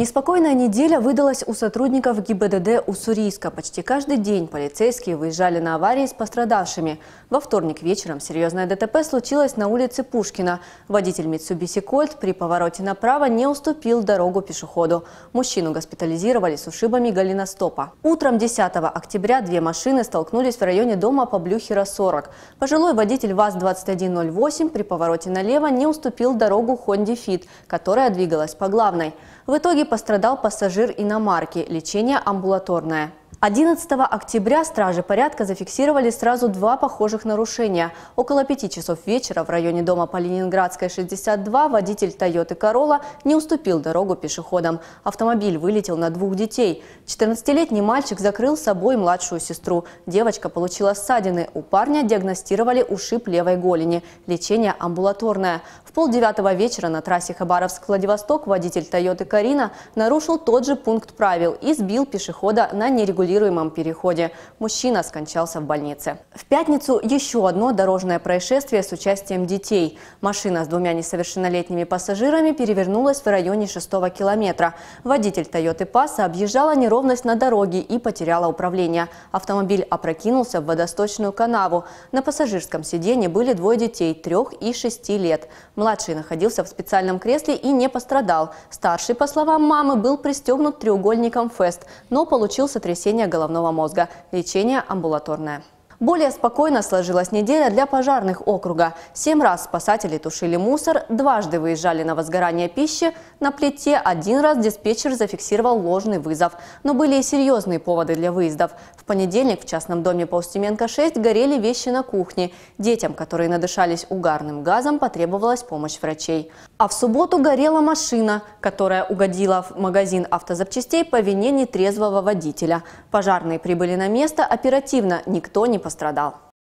Неспокойная неделя выдалась у сотрудников ГИБДД Уссурийска. Почти каждый день полицейские выезжали на аварии с пострадавшими. Во вторник вечером серьезное ДТП случилось на улице Пушкина. Водитель Митсубиси Кольт при повороте направо не уступил дорогу пешеходу. Мужчину госпитализировали с ушибами голеностопа. Утром 10 октября две машины столкнулись в районе дома по Блюхера 40. Пожилой водитель ВАЗ-2108 при повороте налево не уступил дорогу Хонде Фит, которая двигалась по главной. В итоге пострадал пассажир иномарки. Лечение амбулаторное. 11 октября стражи порядка зафиксировали сразу два похожих нарушения. Около 5 часов вечера в районе дома по Ленинградской 62 водитель Тойоты Королла не уступил дорогу пешеходам. Автомобиль вылетел на двух детей. 14-летний мальчик закрыл собой младшую сестру. Девочка получила ссадины. У парня диагностировали ушиб левой голени. Лечение амбулаторное. В 8:30 вечера на трассе Хабаровск-Владивосток водитель Тойоты Карина нарушил тот же пункт правил и сбил пешехода на нерегулярном переходе. Мужчина скончался в больнице. В пятницу еще одно дорожное происшествие с участием детей. Машина с двумя несовершеннолетними пассажирами перевернулась в районе 6-го километра. Водитель Тойоты Паса объезжала неровность на дороге и потеряла управление. Автомобиль опрокинулся в водосточную канаву. На пассажирском сиденье были двое детей 3 и 6 лет. Младший находился в специальном кресле и не пострадал. Старший, по словам мамы, был пристегнут треугольником Фест, но получил сотрясение головного мозга. Лечение амбулаторное. Более спокойно сложилась неделя для пожарных округа. 7 раз спасатели тушили мусор, 2-дважды выезжали на возгорание пищи на плите, 1 раз диспетчер зафиксировал ложный вызов. Но были и серьезные поводы для выездов. В понедельник в частном доме по Устименко 6 горели вещи на кухне. Детям, которые надышались угарным газом, потребовалась помощь врачей. А в субботу горела машина, которая угодила в магазин автозапчастей по вине нетрезвого водителя. Пожарные прибыли на место оперативно, никто не пострадал.